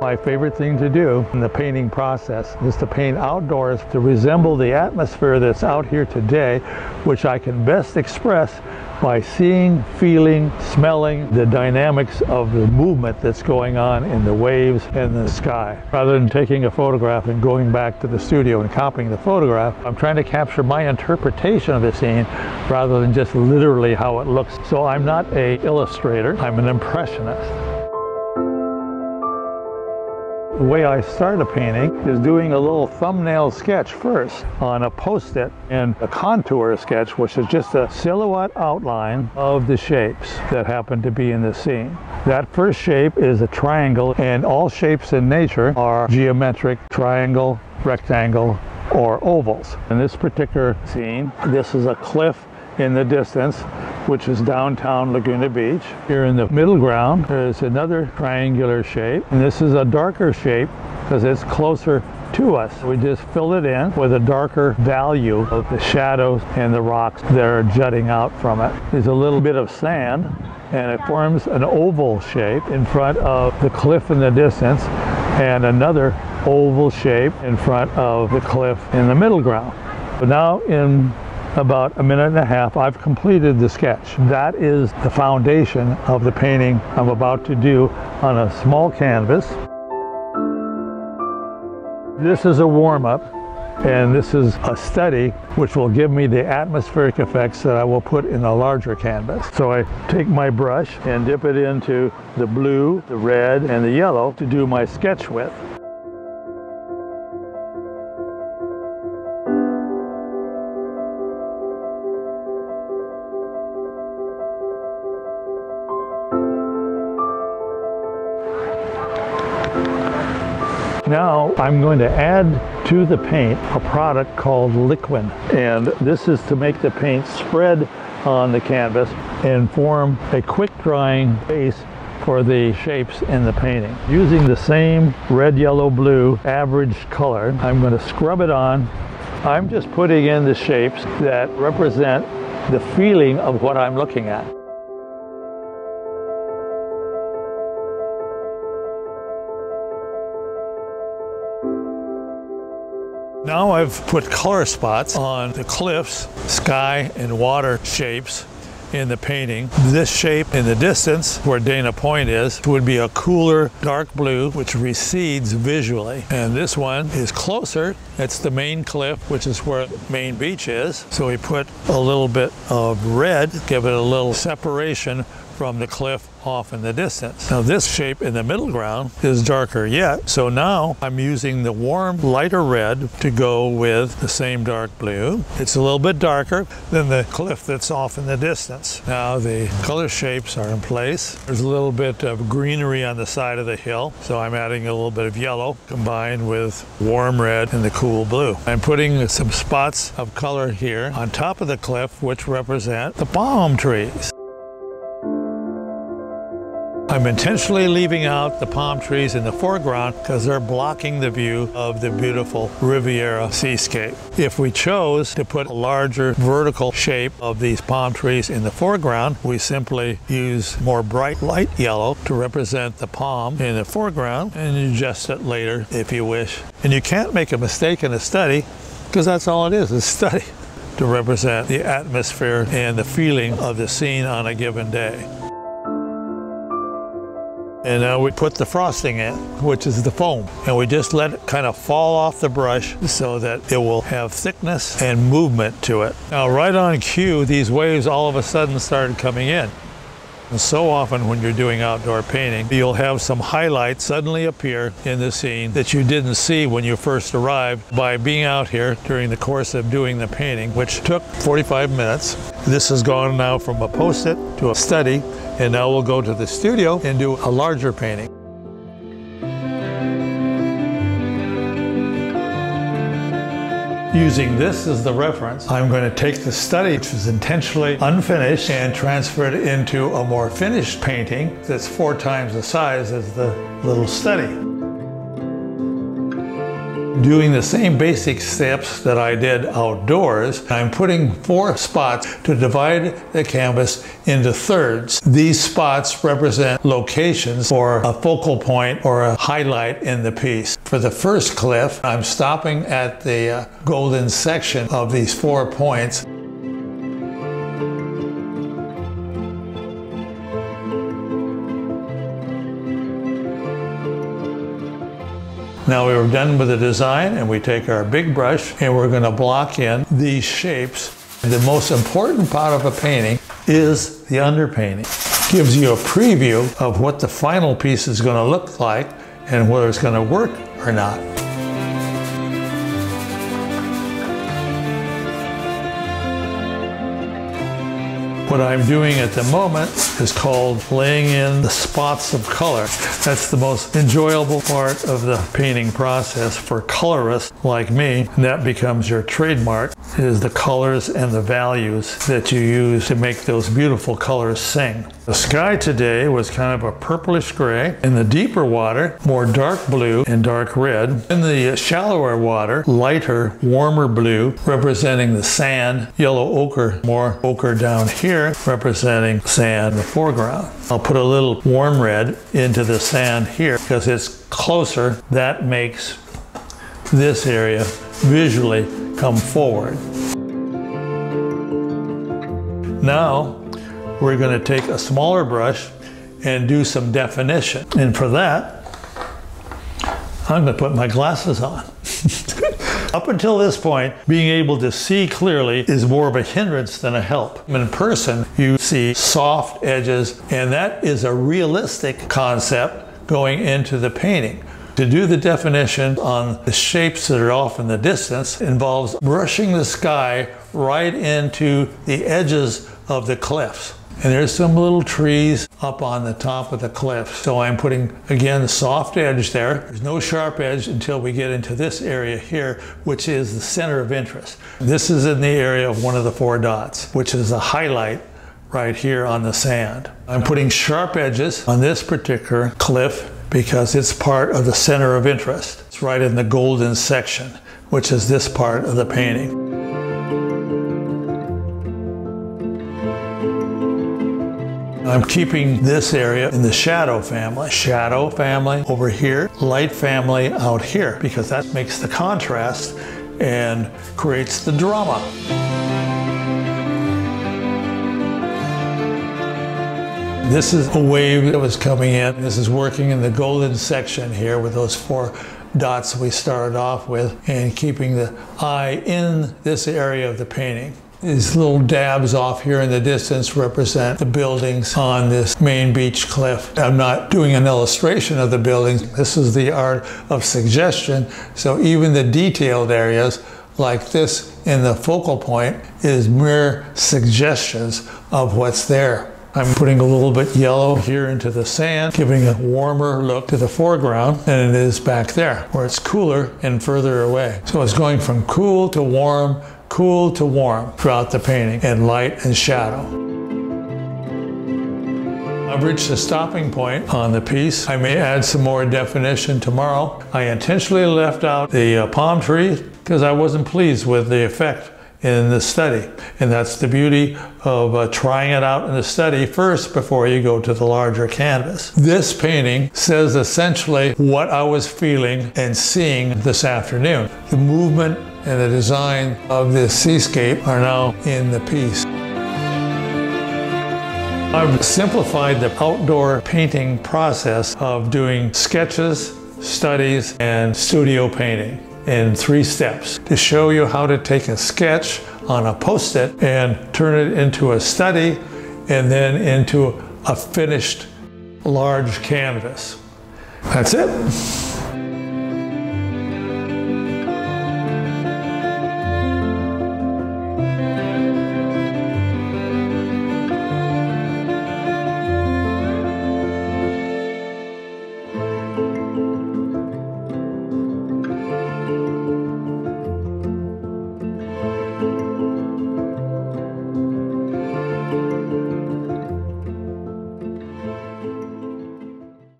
My favorite thing to do in the painting process is to paint outdoors to resemble the atmosphere that's out here today, which I can best express by seeing, feeling, smelling the dynamics of the movement that's going on in the waves and the sky. Rather than taking a photograph and going back to the studio and copying the photograph, I'm trying to capture my interpretation of the scene rather than just literally how it looks. So I'm not an illustrator, I'm an impressionist. The way I start a painting is doing a little thumbnail sketch first on a Post-it and a contour sketch, which is just a silhouette outline of the shapes that happen to be in the scene. That first shape is a triangle, and all shapes in nature are geometric: triangle, rectangle, or ovals. In this particular scene, this is a cliff in the distance, which is downtown Laguna Beach. Here in the middle ground, there's another triangular shape, and this is a darker shape because it's closer to us. We just fill it in with a darker value of the shadows and the rocks that are jutting out from it. There's a little bit of sand, and it forms an oval shape in front of the cliff in the distance, and another oval shape in front of the cliff in the middle ground. But now in about a minute and a half, I've completed the sketch. That is the foundation of the painting I'm about to do on a small canvas. This is a warm-up, and this is a study which will give me the atmospheric effects that I will put in a larger canvas. So I take my brush and dip it into the blue, the red, and the yellow to do my sketch with. Now I'm going to add to the paint a product called Liquin, and this is to make the paint spread on the canvas and form a quick drying base for the shapes in the painting. Using the same red, yellow, blue average color, I'm going to scrub it on. I'm just putting in the shapes that represent the feeling of what I'm looking at. Now I've put color spots on the cliffs, sky, and water shapes in the painting. This shape in the distance, where Dana Point is, would be a cooler dark blue, which recedes visually. And this one is closer. That's the main cliff, which is where Main Beach is. So we put a little bit of red, give it a little separation from the cliff off in the distance. Now this shape in the middle ground is darker yet, so now I'm using the warm, lighter red to go with the same dark blue. It's a little bit darker than the cliff that's off in the distance. Now the color shapes are in place. There's a little bit of greenery on the side of the hill, so I'm adding a little bit of yellow combined with warm red and the cool blue. I'm putting some spots of color here on top of the cliff, which represent the palm trees. I'm intentionally leaving out the palm trees in the foreground because they're blocking the view of the beautiful Riviera seascape. If we chose to put a larger vertical shape of these palm trees in the foreground, we simply use more bright light yellow to represent the palm in the foreground and adjust it later if you wish. And you can't make a mistake in a study because that's all it is, a study, to represent the atmosphere and the feeling of the scene on a given day. And now we put the frosting in, which is the foam, and we just let it kind of fall off the brush so that it will have thickness and movement to it. Now right on cue, these waves all of a sudden started coming in. And so often when you're doing outdoor painting, you'll have some highlights suddenly appear in the scene that you didn't see when you first arrived. By being out here during the course of doing the painting, which took 45 minutes, this has gone now from a Post-it to a study, and now we'll go to the studio and do a larger painting. Using this as the reference, I'm going to take the study, which is intentionally unfinished, and transfer it into a more finished painting that's 4 times the size as the little study. Doing the same basic steps that I did outdoors, I'm putting 4 spots to divide the canvas into thirds. These spots represent locations for a focal point or a highlight in the piece. For the first cliff, I'm stopping at the golden section of these 4 points. Now we're done with the design, and we take our big brush and we're going to block in these shapes. The most important part of a painting is the underpainting. It gives you a preview of what the final piece is going to look like and whether it's going to work or not. What I'm doing at the moment is called laying in the spots of color. That's the most enjoyable part of the painting process for colorists like me, and that becomes your trademark. It is the colors and the values that you use to make those beautiful colors sing. The sky today was kind of a purplish gray. In the deeper water, more dark blue and dark red. In the shallower water, lighter, warmer blue, representing the sand, yellow ochre, more ochre down here, representing sand in the foreground. I'll put a little warm red into the sand here because it's closer. That makes this area visually come forward. Now we're going to take a smaller brush and do some definition. And for that, I'm going to put my glasses on. Up until this point, being able to see clearly is more of a hindrance than a help. In person, you see soft edges, and that is a realistic concept going into the painting. To do the definition on the shapes that are off in the distance involves brushing the sky right into the edges of the cliffs. And there's some little trees up on the top of the cliff. So I'm putting, again, a soft edge there. There's no sharp edge until we get into this area here, which is the center of interest. This is in the area of one of the 4 dots, which is a highlight right here on the sand. I'm putting sharp edges on this particular cliff because it's part of the center of interest. It's right in the golden section, which is this part of the painting. I'm keeping this area in the shadow family. Shadow family over here, light family out here, because that makes the contrast and creates the drama. This is a wave that was coming in. This is working in the golden section here with those 4 dots we started off with, and keeping the eye in this area of the painting. These little dabs off here in the distance represent the buildings on this main beach cliff. I'm not doing an illustration of the buildings. This is the art of suggestion. So even the detailed areas like this in the focal point is mere suggestions of what's there. I'm putting a little bit yellow here into the sand, giving a warmer look to the foreground than it is back there, where it's cooler and further away. So it's going from cool to warm, cool to warm throughout the painting, and light and shadow. I've reached the stopping point on the piece. I may add some more definition tomorrow. I intentionally left out the palm trees because I wasn't pleased with the effect in the study. And that's the beauty of trying it out in the study first before you go to the larger canvas. This painting says essentially what I was feeling and seeing this afternoon. The movement and the design of this seascape are now in the piece. I've simplified the outdoor painting process of doing sketches, studies, and studio painting in 3 steps to show you how to take a sketch on a Post-it and turn it into a study and then into a finished large canvas. That's it.